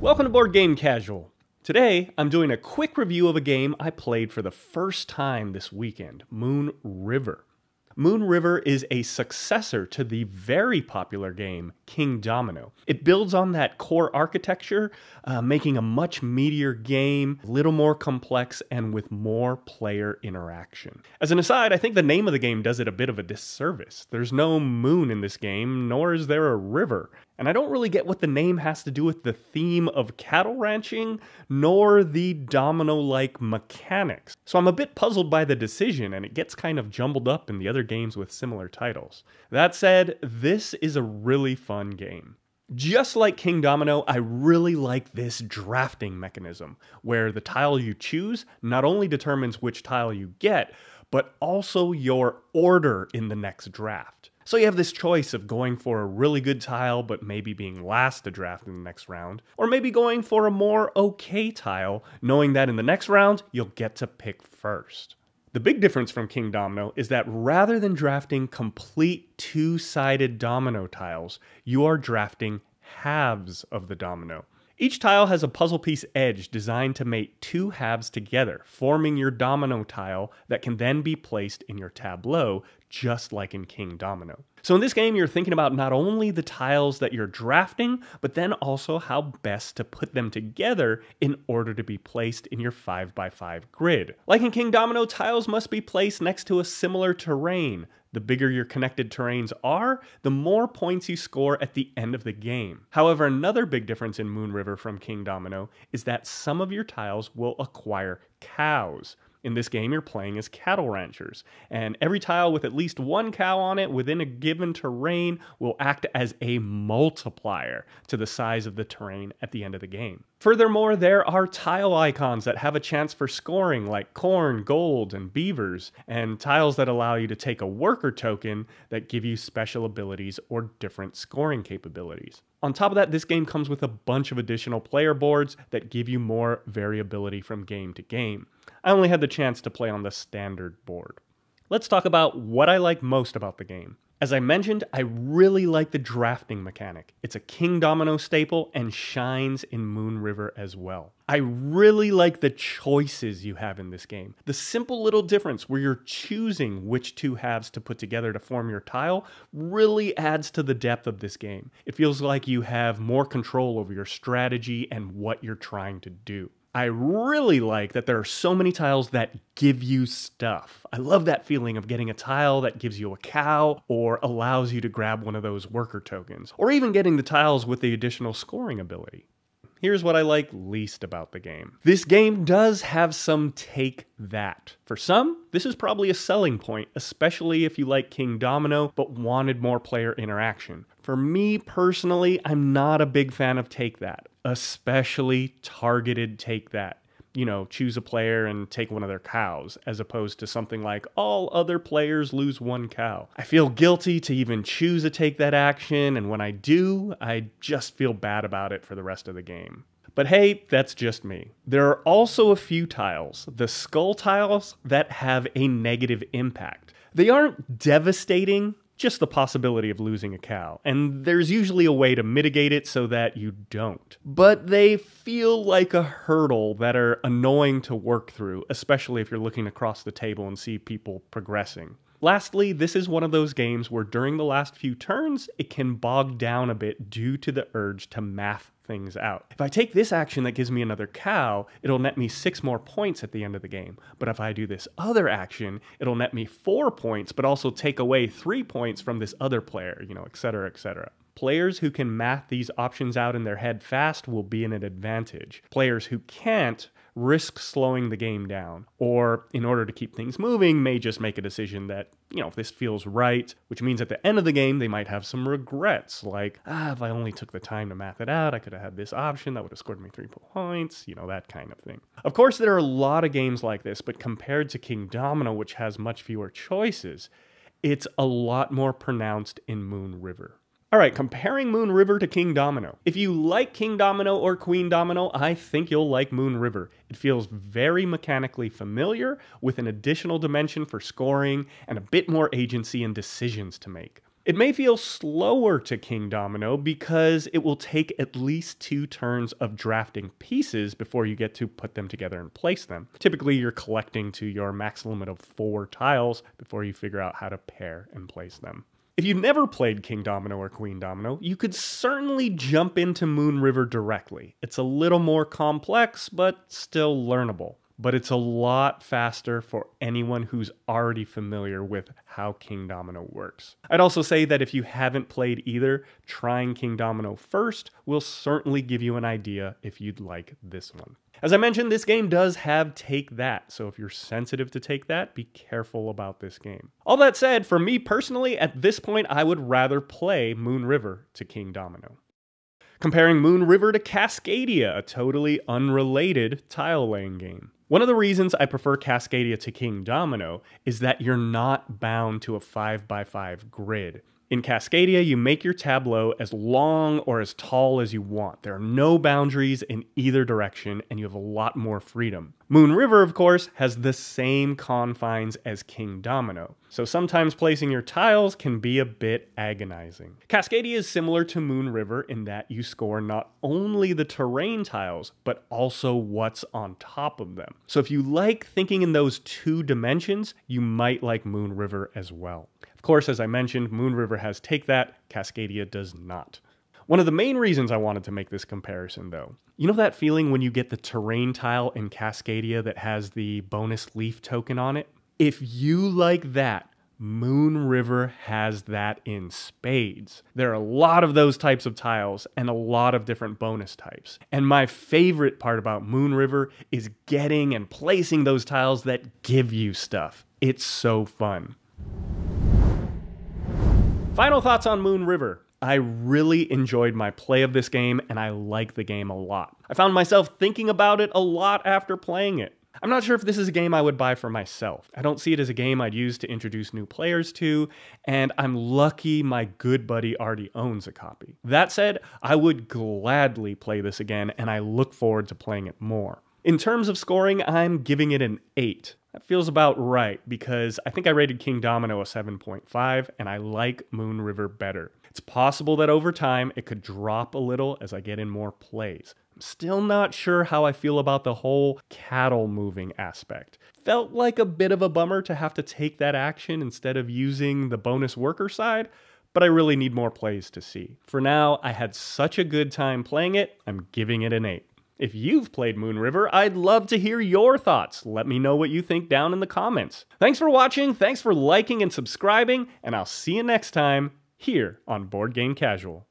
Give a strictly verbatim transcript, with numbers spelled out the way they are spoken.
Welcome to Board Game Casual. Today, I'm doing a quick review of a game I played for the first time this weekend, Moon River. Moon River is a successor to the very popular game, Kingdomino. It builds on that core architecture, uh, making a much meatier game, a little more complex, and with more player interaction. As an aside, I think the name of the game does it a bit of a disservice. There's no moon in this game, nor is there a river. And I don't really get what the name has to do with the theme of cattle ranching, nor the domino-like mechanics. So I'm a bit puzzled by the decision, and it gets kind of jumbled up in the other games with similar titles. That said, this is a really fun game. Just like Kingdomino, I really like this drafting mechanism, where the tile you choose not only determines which tile you get, but also your order in the next draft. So you have this choice of going for a really good tile but maybe being last to draft in the next round, or maybe going for a more okay tile, knowing that in the next round, you'll get to pick first. The big difference from Kingdomino is that rather than drafting complete two-sided domino tiles, you are drafting halves of the domino. Each tile has a puzzle piece edge designed to mate two halves together, forming your domino tile that can then be placed in your tableau, just like in Kingdomino. So in this game, you're thinking about not only the tiles that you're drafting, but then also how best to put them together in order to be placed in your five by five grid. Like in Kingdomino, tiles must be placed next to a similar terrain. The bigger your connected terrains are, the more points you score at the end of the game. However, another big difference in Moon River from Kingdomino is that some of your tiles will acquire cows. In this game, you're playing as cattle ranchers, and every tile with at least one cow on it within a given terrain will act as a multiplier to the size of the terrain at the end of the game. Furthermore, there are tile icons that have a chance for scoring, like corn, gold, and beavers, and tiles that allow you to take a worker token that give you special abilities or different scoring capabilities. On top of that, this game comes with a bunch of additional player boards that give you more variability from game to game. I only had the chance to play on the standard board. Let's talk about what I like most about the game. As I mentioned, I really like the drafting mechanic. It's a Kingdomino staple and shines in Moon River as well. I really like the choices you have in this game. The simple little difference where you're choosing which two halves to put together to form your tile really adds to the depth of this game. It feels like you have more control over your strategy and what you're trying to do. I really like that there are so many tiles that give you stuff. I love that feeling of getting a tile that gives you a cow or allows you to grab one of those worker tokens, or even getting the tiles with the additional scoring ability. Here's what I like least about the game. This game does have some take that. For some, this is probably a selling point, especially if you like Kingdomino but wanted more player interaction. For me personally, I'm not a big fan of take that, especially targeted take that. You know, choose a player and take one of their cows, as opposed to something like all other players lose one cow. I feel guilty to even choose to take that action, and when I do, I just feel bad about it for the rest of the game. But hey, that's just me. There are also a few tiles, the skull tiles, that have a negative impact. They aren't devastating, just the possibility of losing a cow, and there's usually a way to mitigate it so that you don't. But they feel like a hurdle that are annoying to work through, especially if you're looking across the table and see people progressing. Lastly, this is one of those games where during the last few turns, it can bog down a bit due to the urge to math things out. If I take this action that gives me another cow, it'll net me six more points at the end of the game. But if I do this other action, it'll net me four points, but also take away three points from this other player, you know, et cetera, et cetera. Players who can math these options out in their head fast will be in an advantage. Players who can't risk slowing the game down, or in order to keep things moving, may just make a decision that, you know, if this feels right, which means at the end of the game, they might have some regrets, like, ah, if I only took the time to math it out, I could have had this option, that would have scored me three points, you know, that kind of thing. Of course, there are a lot of games like this, but compared to Kingdomino, which has much fewer choices, it's a lot more pronounced in Moon River. All right, comparing Moon River to Kingdomino. If you like Kingdomino or Queendomino, I think you'll like Moon River. It feels very mechanically familiar, with an additional dimension for scoring and a bit more agency and decisions to make. It may feel slower to Kingdomino because it will take at least two turns of drafting pieces before you get to put them together and place them. Typically, you're collecting to your max limit of four tiles before you figure out how to pair and place them. If you've never played Kingdomino or Queendomino, you could certainly jump into Moon River directly. It's a little more complex, but still learnable. But it's a lot faster for anyone who's already familiar with how Kingdomino works. I'd also say that if you haven't played either, trying Kingdomino first will certainly give you an idea if you'd like this one. As I mentioned, this game does have Take That, so if you're sensitive to Take That, be careful about this game. All that said, for me personally, at this point, I would rather play Moon River to Kingdomino. Comparing Moon River to Cascadia, a totally unrelated tile-laying game. One of the reasons I prefer Cascadia to Kingdomino is that you're not bound to a five by five grid. In Cascadia, you make your tableau as long or as tall as you want. There are no boundaries in either direction, and you have a lot more freedom. Moon River, of course, has the same confines as Kingdomino, so sometimes placing your tiles can be a bit agonizing. Cascadia is similar to Moon River in that you score not only the terrain tiles, but also what's on top of them. So if you like thinking in those two dimensions, you might like Moon River as well. Of course, as I mentioned, Moon River has Take That, Cascadia does not. One of the main reasons I wanted to make this comparison, though, you know that feeling when you get the terrain tile in Cascadia that has the bonus leaf token on it? If you like that, Moon River has that in spades. There are a lot of those types of tiles and a lot of different bonus types. And my favorite part about Moon River is getting and placing those tiles that give you stuff. It's so fun. Final thoughts on Moon River. I really enjoyed my play of this game, and I like the game a lot. I found myself thinking about it a lot after playing it. I'm not sure if this is a game I would buy for myself. I don't see it as a game I'd use to introduce new players to, and I'm lucky my good buddy already owns a copy. That said, I would gladly play this again, and I look forward to playing it more. In terms of scoring, I'm giving it an eight. That feels about right, because I think I rated Kingdomino a seven point five, and I like Moon River better. It's possible that over time, it could drop a little as I get in more plays. I'm still not sure how I feel about the whole cattle moving aspect. Felt like a bit of a bummer to have to take that action instead of using the bonus worker side, but I really need more plays to see. For now, I had such a good time playing it, I'm giving it an eight. If you've played Moon River, I'd love to hear your thoughts. Let me know what you think down in the comments. Thanks for watching, thanks for liking and subscribing, and I'll see you next time here on Board Game Casual.